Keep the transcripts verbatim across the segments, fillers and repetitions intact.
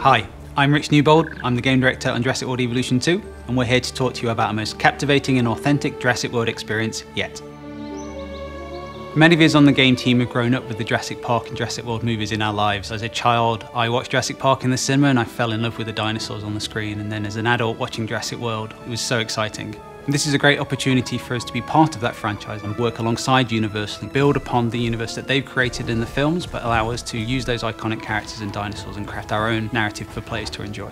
Hi, I'm Rich Newbold, I'm the game director on Jurassic World Evolution two, and we're here to talk to you about our most captivating and authentic Jurassic World experience yet. Many of us on the game team have grown up with the Jurassic Park and Jurassic World movies in our lives. As a child, I watched Jurassic Park in the cinema and I fell in love with the dinosaurs on the screen, and then as an adult watching Jurassic World, it was so exciting. And this is a great opportunity for us to be part of that franchise and work alongside Universal and build upon the universe that they've created in the films, but allow us to use those iconic characters and dinosaurs and craft our own narrative for players to enjoy.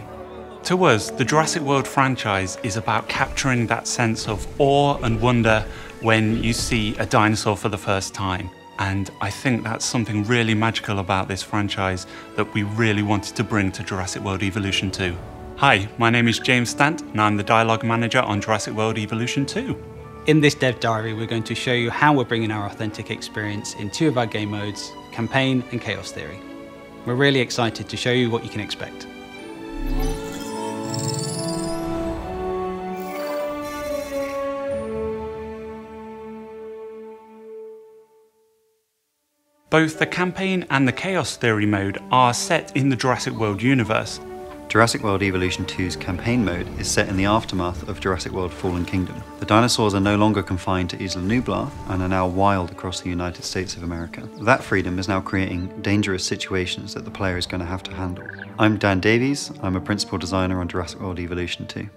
To us, the Jurassic World franchise is about capturing that sense of awe and wonder when you see a dinosaur for the first time. And I think that's something really magical about this franchise that we really wanted to bring to Jurassic World Evolution two. Hi, my name is James Stant, and I'm the Dialogue Manager on Jurassic World Evolution two. In this dev diary, we're going to show you how we're bringing our authentic experience in two of our game modes, Campaign and Chaos Theory. We're really excited to show you what you can expect. Both the Campaign and the Chaos Theory mode are set in the Jurassic World universe. Jurassic World Evolution two's Campaign mode is set in the aftermath of Jurassic World Fallen Kingdom. The dinosaurs are no longer confined to Isla Nublar and are now wild across the United States of America. That freedom is now creating dangerous situations that the player is going to have to handle. I'm Dan Davies, I'm a principal designer on Jurassic World Evolution two.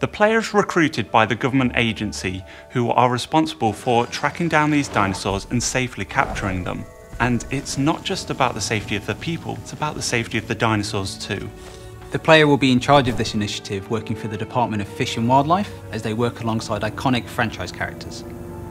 The players recruited by the government agency who are responsible for tracking down these dinosaurs and safely capturing them. And it's not just about the safety of the people, it's about the safety of the dinosaurs too. The player will be in charge of this initiative, working for the Department of Fish and Wildlife as they work alongside iconic franchise characters.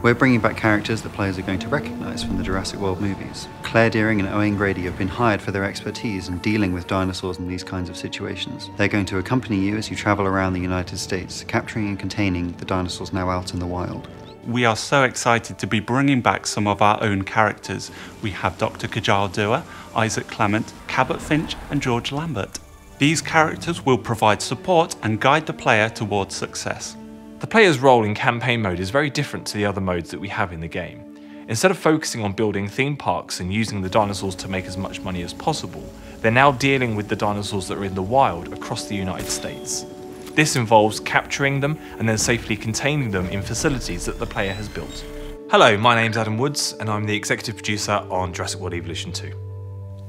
We're bringing back characters the players are going to recognise from the Jurassic World movies. Claire Dearing and Owen Grady have been hired for their expertise in dealing with dinosaurs in these kinds of situations. They're going to accompany you as you travel around the United States, capturing and containing the dinosaurs now out in the wild. We are so excited to be bringing back some of our own characters. We have Doctor Kajal Dua, Isaac Clement, Cabot Finch and George Lambert. These characters will provide support and guide the player towards success. The player's role in campaign mode is very different to the other modes that we have in the game. Instead of focusing on building theme parks and using the dinosaurs to make as much money as possible, they're now dealing with the dinosaurs that are in the wild across the United States. This involves capturing them and then safely containing them in facilities that the player has built. Hello, my name's Adam Woods and I'm the executive producer on Jurassic World Evolution two.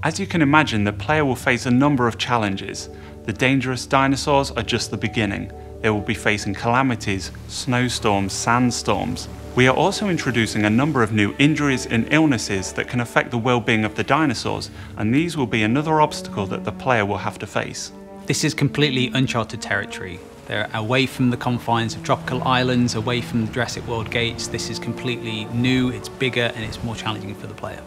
As you can imagine, the player will face a number of challenges. The dangerous dinosaurs are just the beginning. They will be facing calamities, snowstorms, sandstorms. We are also introducing a number of new injuries and illnesses that can affect the well-being of the dinosaurs, and these will be another obstacle that the player will have to face. This is completely uncharted territory. They're away from the confines of tropical islands, away from the Jurassic World gates. This is completely new, it's bigger, and it's more challenging for the player.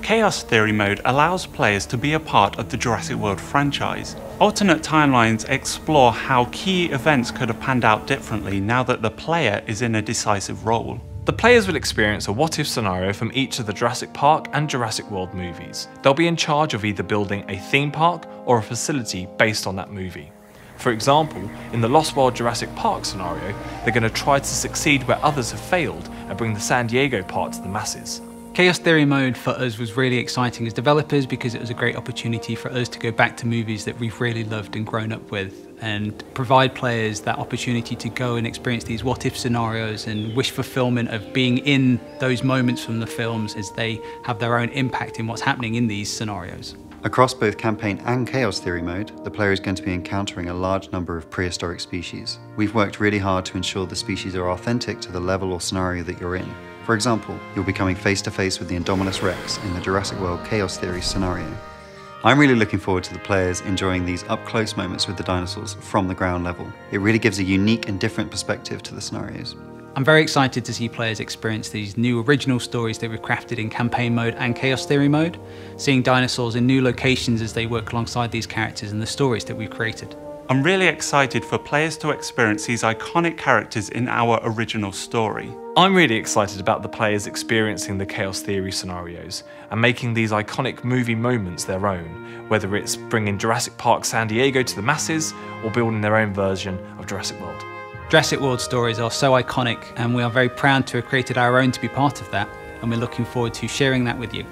Chaos Theory mode allows players to be a part of the Jurassic World franchise. Alternate timelines explore how key events could have panned out differently now that the player is in a decisive role. The players will experience a what-if scenario from each of the Jurassic Park and Jurassic World movies. They'll be in charge of either building a theme park or a facility based on that movie. For example, in the Lost World Jurassic Park scenario, they're going to try to succeed where others have failed and bring the San Diego part to the masses. Chaos Theory mode for us was really exciting as developers because it was a great opportunity for us to go back to movies that we've really loved and grown up with and provide players that opportunity to go and experience these what-if scenarios and wish fulfillment of being in those moments from the films as they have their own impact in what's happening in these scenarios. Across both Campaign and Chaos Theory mode, the player is going to be encountering a large number of prehistoric species. We've worked really hard to ensure the species are authentic to the level or scenario that you're in. For example, you'll be coming face to face with the Indominus Rex in the Jurassic World Chaos Theory scenario. I'm really looking forward to the players enjoying these up-close moments with the dinosaurs from the ground level. It really gives a unique and different perspective to the scenarios. I'm very excited to see players experience these new original stories that we've crafted in Campaign mode and Chaos Theory mode, seeing dinosaurs in new locations as they work alongside these characters and the stories that we've created. I'm really excited for players to experience these iconic characters in our original story. I'm really excited about the players experiencing the Chaos Theory scenarios and making these iconic movie moments their own, whether it's bringing Jurassic Park San Diego to the masses or building their own version of Jurassic World. Jurassic World stories are so iconic and we are very proud to have created our own to be part of that, and we're looking forward to sharing that with you.